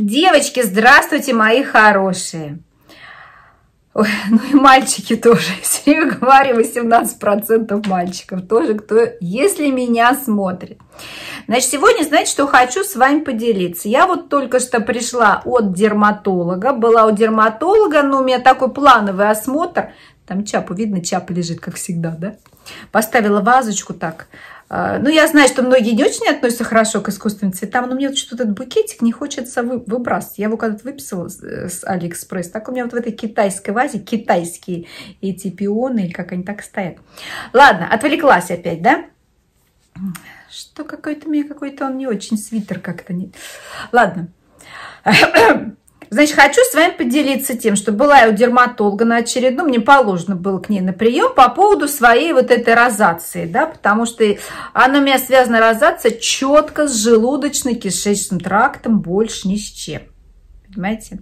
Девочки, здравствуйте, мои хорошие. Ой, ну и мальчики тоже. Все время говорю, 18% мальчиков тоже, кто, если меня смотрит. Значит, сегодня, знаете, что хочу с вами поделиться. Я вот только что пришла от дерматолога. Была у дерматолога, но у меня такой плановый осмотр. Там чапу, видно, чапа лежит, как всегда, да? Поставила вазочку так. Ну, я знаю, что многие не очень относятся хорошо к искусственным цветам, но мне вот что-то этот букетик не хочется выбрасывать. Я его когда-то выписала с Алиэкспресс. Так у меня вот в этой китайской вазе, китайские эти пионы, или как они так стоят. Ладно, отвлеклась опять, да? Что какой-то у меня, какой-то он не очень свитер как-то. Ладно. Значит, хочу с вами поделиться тем, что была я у дерматолога на очередном, мне положено было к ней на прием по поводу своей вот этой розации, да, потому что она у меня связана, розация, четко с желудочно-кишечным трактом, больше ни с чем, понимаете?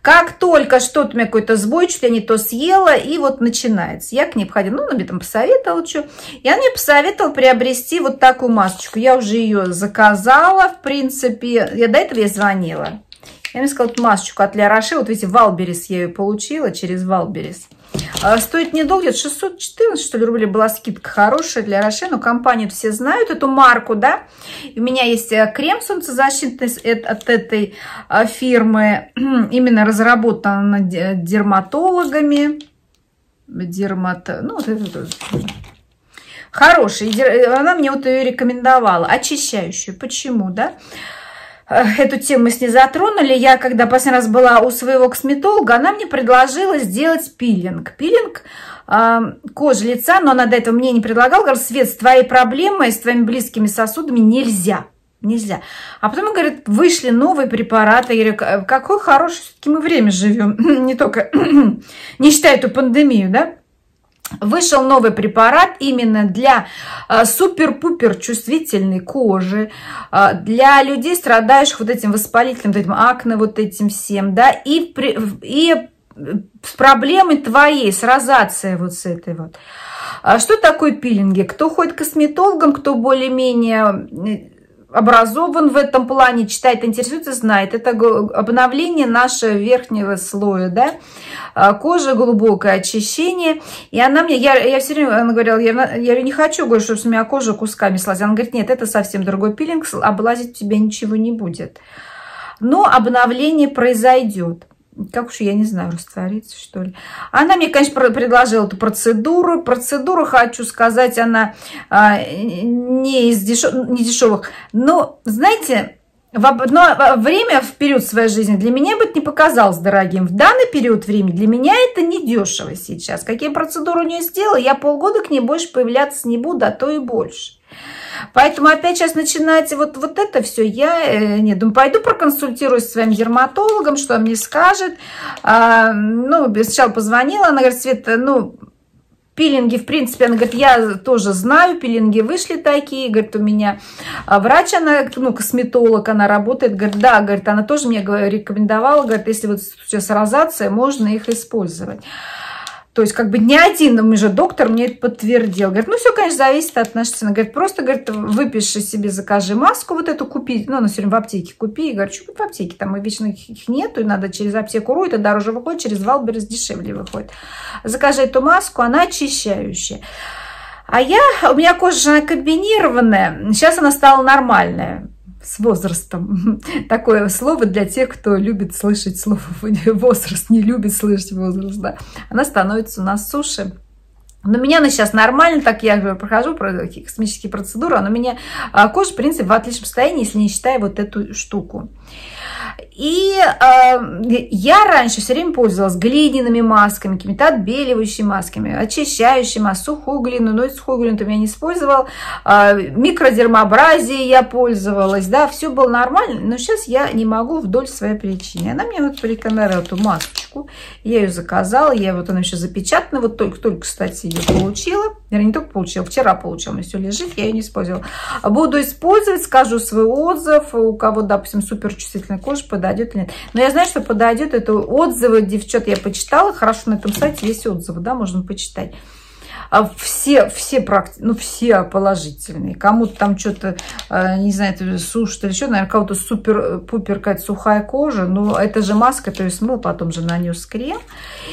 Как только что-то у меня какой-то сбой, что-то я не то съела, и вот начинается. Я к ней ходила, ну, она мне там посоветовала, что. И она мне посоветовала приобрести вот такую масочку. Я уже ее заказала, в принципе, я до этого ей звонила. Я мне сказала, масочку от Ла Роше, вот видите, Валберес я ее получила, через Валберес. Стоит недолго, где-то 614, что ли, рублей была скидка хорошая для Роше, но компанию все знают, эту марку, да. У меня есть крем солнцезащитный от этой фирмы, именно разработан дерматологами. Ну, вот это хороший, она мне вот ее рекомендовала, очищающую, почему, да. Эту тему мы с ней затронули. Я, когда последний раз была у своего косметолога, она мне предложила сделать пилинг. Пилинг кожи лица, но она до этого мне не предлагала. Говорит, Свет, с твоей проблемой, с твоими близкими сосудами нельзя. Нельзя. А потом, говорит, вышли новые препараты. Я говорю, какое хорошее все-таки мы время живем. Не только, не считая эту пандемию, да? Вышел новый препарат именно для супер-пупер чувствительной кожи, для людей, страдающих вот этим воспалительным, вот этим акне, вот этим всем, да, и с проблемой твоей, с розацией вот с этой вот. Что такое пилинги? Кто ходит к косметологам, кто более-менее образован в этом плане, читает, интересуется, знает. Это обновление нашего верхнего слоя, да, кожи, глубокое очищение. И она мне, я все время, она говорила, я не хочу, говорю, чтобы у меня кожа кусками слазила. Она говорит, нет, это совсем другой пилинг, облазить у тебя ничего не будет. Но обновление произойдет. Как уж я не знаю, растворится, что ли. Она мне, конечно, предложила эту процедуру. Процедуру, хочу сказать, она не из дешевых. Но, знаете, в одно время, в период своей жизни, для меня бы это не показалось дорогим. В данный период времени для меня это не дешево сейчас. Какие процедуры у нее сделала, я полгода к ней больше появляться не буду, а то и больше. Поэтому опять сейчас начинается вот это все. Я не думаю, пойду проконсультируюсь с своим дерматологом, что он мне скажет. Ну, сначала позвонила, она говорит, Света, ну, пилинги, в принципе, она говорит, я тоже знаю, пилинги вышли такие, говорит, у меня врач, она, ну, косметолог, она работает, говорит, да, говорит, она тоже мне рекомендовала, говорит, если вот сейчас розация, можно их использовать. То есть, как бы ни один же доктор мне это подтвердил. Говорит, ну все, конечно, зависит от нашей цены. Говорит, просто, говорит, выпиши себе, закажи маску вот эту, купи. Ну, она все время в аптеке купи. И говорит, что в аптеке? Там и вечно их нету, и надо через аптеку РУ, это дороже выходит, через Валберес дешевле выходит. Закажи эту маску, она очищающая. А у меня кожа, она комбинированная. Сейчас она стала нормальная. С возрастом. Такое слово для тех, кто любит слышать слово возраст, не любит слышать возраст. Да. Она становится у нас суше. Но у меня она сейчас нормально, так я прохожу косметические процедуры, она у меня кожа, в принципе, в отличном состоянии, если не считая вот эту штуку. И я раньше все время пользовалась глиняными масками, какими-то отбеливающими масками, очищающими, сухую глину, но и сухую глину-то я не использовала. Микродермообразие я пользовалась, да, все было нормально, но сейчас я не могу вдоль своей причины. Она мне вот порекомендовала эту масочку, я ее заказала, она еще запечатана, вот только, кстати, ее получила, вернее, не только получила, вчера получила, у меня все лежит, я ее не использовала. Буду использовать, скажу свой отзыв, у кого, допустим, суперчувствительная кожа, подойдет или нет. Но я знаю, что подойдет, это отзывы, девчат, я почитала, хорошо, на этом сайте есть отзывы, да, можно почитать. Все положительные. Кому-то там что-то, не знаю, сушит или еще, наверное, кого-то супер-пупер какая-то сухая кожа. Но это же маска, то есть смыл, потом же нанес крем.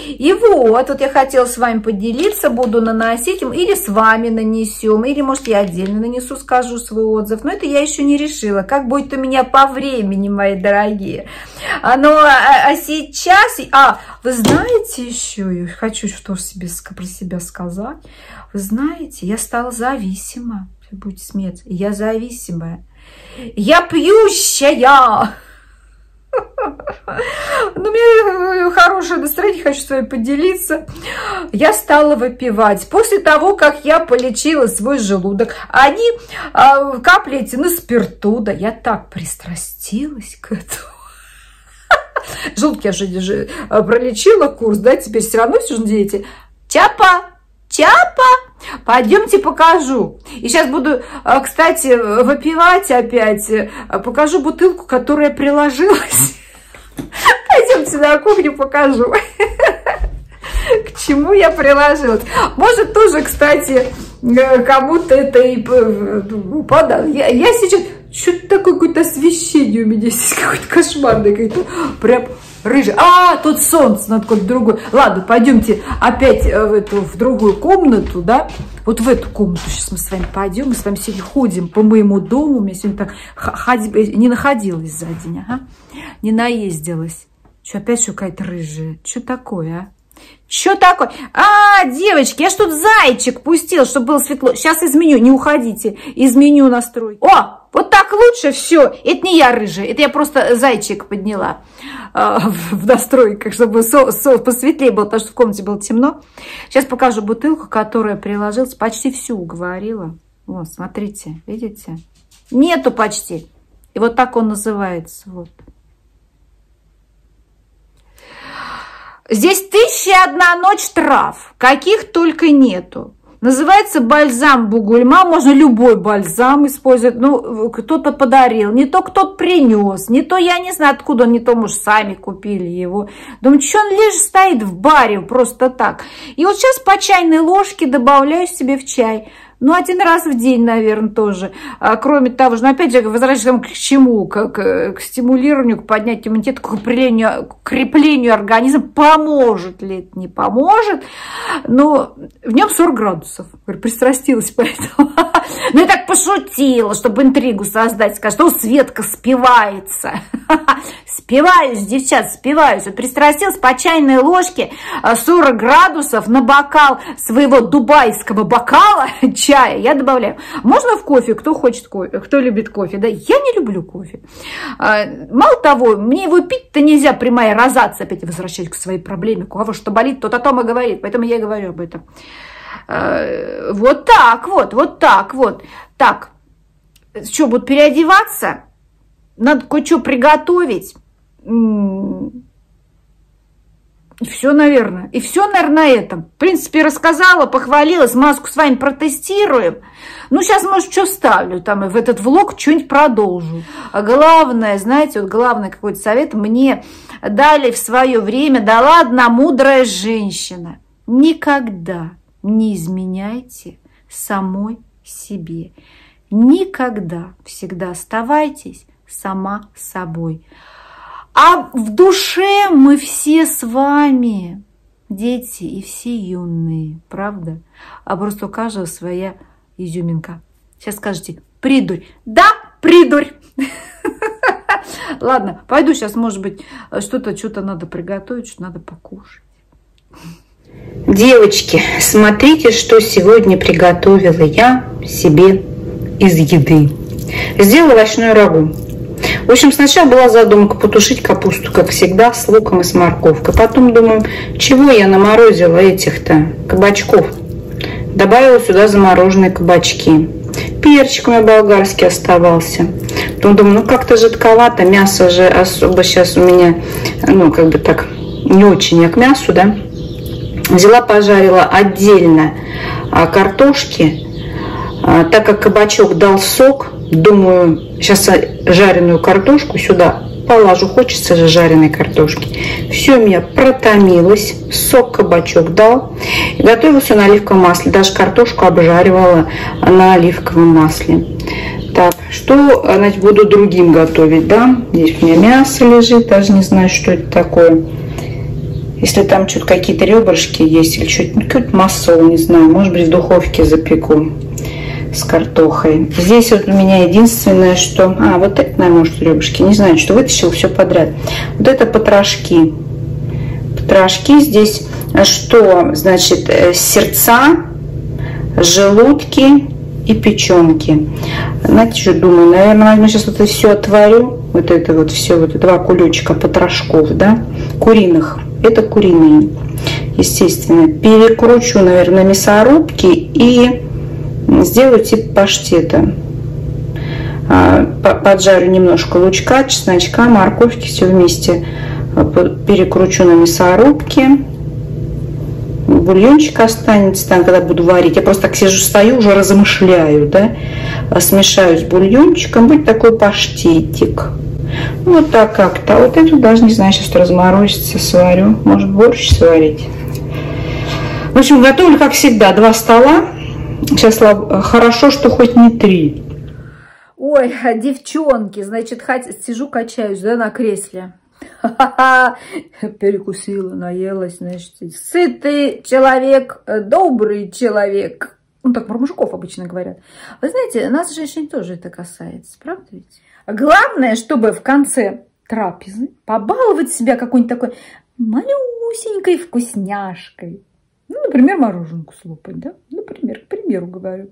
И вот я хотела с вами поделиться, буду наносить им, или с вами нанесем, или, может, я отдельно нанесу, скажу свой отзыв. Но это я еще не решила, как будет у меня по времени, мои дорогие. А сейчас, вы знаете еще, хочу что себе про себя сказать. Вы знаете, я стала зависима. Будете смеяться. Я зависимая. Я пьющая. Ну, мне хорошее настроение, хочу с вами поделиться. Я стала выпивать. После того, как я полечила свой желудок, они капли эти на спирту. Да, я так пристрастилась к этому. Желудок я же пролечила курс, да, теперь все равно все же дети. Чапа! Пойдемте покажу. И сейчас буду, кстати, выпивать опять. Покажу бутылку, которая приложилась. Пойдемте на кухню, покажу, к чему я приложилась. Может, тоже, кстати, кому-то это и подал. Я сейчас... Что-то такое, какое-то освещение у меня здесь, какое-то кошмарное, какое-то прям рыжее. Тут солнце над какой-то другой. Ладно, пойдемте опять в другую комнату, да? Вот в эту комнату сейчас мы с вами пойдем. Мы с вами сегодня ходим по моему дому. У меня сегодня так ходьба не находилась за день, не наездилась. Что, опять какая-то рыжая? Что такое, Что такое? Девочки, я что-то зайчик пустила, чтобы было светло. Сейчас изменю, не уходите. Изменю настрой. Вот так лучше, все. Это не я рыжая, это я просто зайчик подняла в настройках, чтобы посветлее было, потому что в комнате было темно. Сейчас покажу бутылку, которая приложилась. Почти всю уговорила. Вот, смотрите, видите? Нету почти. И вот так он называется. Вот. Здесь 1001 ночь трав, каких только нету. Называется бальзам бугульма, можно любой бальзам использовать. Ну, кто-то подарил, не то кто-то принес, не то я не знаю откуда, не то, может, сами купили его. Думаю, что он лишь стоит в баре просто так. И вот сейчас по чайной ложке добавляю себе в чай. Ну, один раз в день, наверное, тоже. Кроме того же, ну, опять же, возвращаемся к чему? К стимулированию, к поднятию иммунитета, к креплению организма. Поможет ли это? Не поможет. Но в нем 40 градусов. Пристрастилась поэтому. Ну, я так пошутила, чтобы интригу создать. Скажу, что Светка спивается. Спиваюсь, девчат, спиваюсь. Пристрастилась по чайной ложке 40 градусов на бокал своего дубайского бокала. Чая я добавляю. Можно в кофе, кто хочет кофе, кто любит кофе. Да, я не люблю кофе. Мало того, мне его пить-то нельзя при моей розации. Опять возвращаюсь к своей проблеме. У кого что болит, тот о том и говорит. Поэтому я и говорю об этом. Вот так вот, вот так вот. Так, что, будут переодеваться? Надо кое-что приготовить. И все, наверное, на этом. В принципе, рассказала, похвалилась, маску с вами протестируем. Ну, сейчас, может, что вставлю там, и в этот влог что-нибудь продолжу. А главное, знаете, вот главный какой-то совет мне дали в свое время, дала одна мудрая женщина. Никогда не изменяйте самой себе. Никогда, всегда оставайтесь сама собой. А в душе мы все с вами, дети и все юные, правда? А просто у каждого своя изюминка. Сейчас скажете, придурь. Да, придурь. Ладно, пойду сейчас, может быть, что-то надо приготовить, что надо покушать. Девочки, смотрите, что сегодня приготовила я себе из еды. Сделала овощную рагу. В общем, сначала была задумка потушить капусту, как всегда, с луком и с морковкой. Потом думаю, чего я наморозила этих-то кабачков. Добавила сюда замороженные кабачки. Перчик у меня болгарский оставался. Потом думаю, как-то жидковато, мясо же особо сейчас у меня, так, не очень я к мясу, да. Взяла, пожарила отдельно картошки. Так как кабачок дал сок, думаю, сейчас жареную картошку сюда положу. Хочется же жареной картошки. Все у меня протомилось. Сок кабачок дал. Готовился на оливковом масле. Даже картошку обжаривала на оливковом масле. Так, что, значит, буду другим готовить, да? Здесь у меня мясо лежит, даже не знаю, что это такое. Если там что-то какие-то ребрышки есть или что-то, ну, какое-то массол, не знаю, может быть, в духовке запеку с картохой. Здесь вот у меня единственное, что... А, вот это, наверное, может, ребрышки, не знаю, что вытащил все подряд. Вот это потрошки. Потрошки здесь что, значит, сердца, желудки... и печенки. Знаете, что думаю? Наверное, возьму сейчас вот это все отварю. Вот это вот все, вот два кулечка потрошков, да, куриных. Это куриные, естественно. Перекручу, наверное, на мясорубке и сделаю тип паштета. Поджарю немножко лучка, чесночка, морковки, все вместе. Перекручу на мясорубке. Бульончик останется там, когда буду варить. Я просто так сижу, стою, уже размышляю, да. Смешаю с бульончиком. Будет такой паштетик. Вот так как-то. Вот эту даже не знаю, сейчас разморозится, сварю. Может, борщ сварить. В общем, готовлю, как всегда, 2 стола. Сейчас хорошо, что хоть не 3. Ой, девчонки, значит, сижу, качаюсь, да, на кресле. Перекусила, наелась, значит, сытый человек, добрый человек. Ну, так про мужиков обычно говорят. Вы знаете, нас, женщин, тоже это касается, правда ведь? Главное, чтобы в конце трапезы побаловать себя какой-нибудь такой малюсенькой вкусняшкой. Ну, например, мороженку слопать, да? Например, к примеру говорю.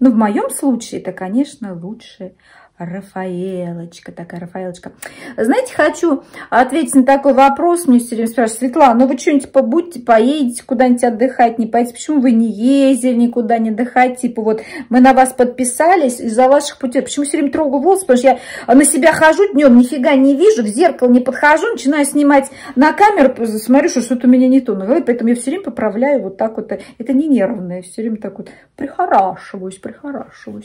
Но в моем случае это, конечно, лучше... Рафаэлочка, такая Рафаэлочка. Знаете, хочу ответить на такой вопрос. Мне все время спрашивают: Светлана, ну вы что-нибудь побудьте, поедете куда-нибудь отдыхать, не поедете? Почему вы не ездили никуда, не отдыхать? Типа вот мы на вас подписались из-за ваших путей. Почему все время трогаю волосы? Потому что я на себя хожу днем, нифига не вижу, в зеркало не подхожу, начинаю снимать на камеру, смотрю, что что-то у меня не то. Поэтому я все время поправляю вот так вот. Это не нервное, все время так вот прихорашиваюсь,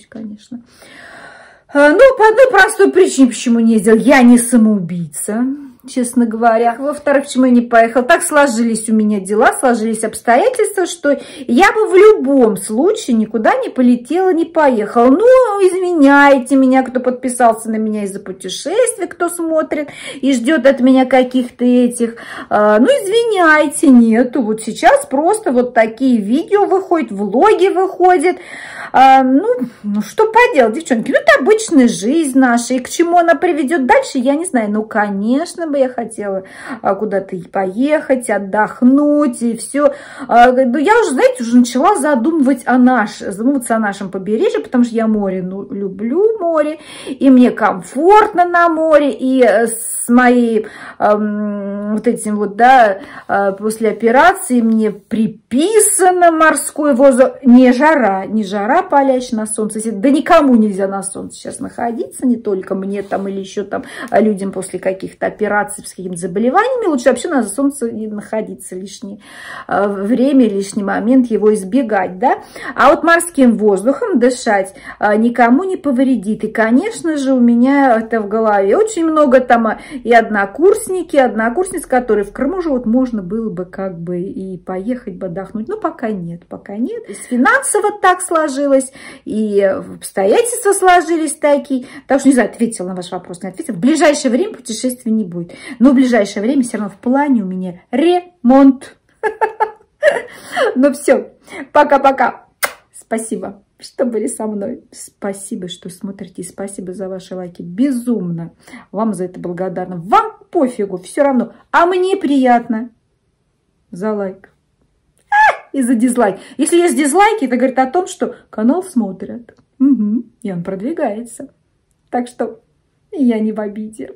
конечно. Ну, по одной простой причине, почему не ездил. Я не самоубийца, честно говоря. Во-вторых, почему я не поехала. Так сложились у меня дела, сложились обстоятельства, что я бы в любом случае никуда не полетела, не поехала. Ну, извиняйте меня, кто подписался на меня из-за путешествий, кто смотрит и ждет от меня каких-то этих. Ну, извиняйте, нету. Вот сейчас просто вот такие видео выходят, влоги выходят. Ну, что поделать, девчонки, ну, это обычная жизнь наша, и к чему она приведет дальше, я не знаю. Ну, конечно бы я хотела куда-то и поехать, отдохнуть, и все. Но я уже, знаете, уже начала задумываться о нашем побережье, потому что я море, ну, люблю море, и мне комфортно на море, и с моей вот этим вот, да, после операции мне приписано морской воздух, не жара, палящая на солнце. Да никому нельзя на солнце сейчас находиться, не только мне там или еще там людям после каких-то операций с какими-то заболеваниями. Лучше вообще на солнце не находиться лишнее время, лишний момент его избегать, да. А вот морским воздухом дышать никому не повредит. И, конечно же, у меня это в голове. Очень много там и однокурсниц, которые в Крыму живут, можно было бы как бы и поехать бы отдохнуть. Но пока нет. И финансово так сложилось, и обстоятельства сложились такие. Так что, не знаю, ответила на ваш вопрос, не ответила. В ближайшее время путешествий не будет. Но в ближайшее время все равно в плане у меня ремонт. Ну все, пока-пока. Спасибо, что были со мной. Спасибо, что смотрите. Спасибо за ваши лайки. Безумно вам за это благодарна. Вам пофигу, все равно. А мне приятно за лайк. И за дизлайк. Если есть дизлайки, это говорит о том, что канал смотрят. Угу. И он продвигается. Так что я не в обиде.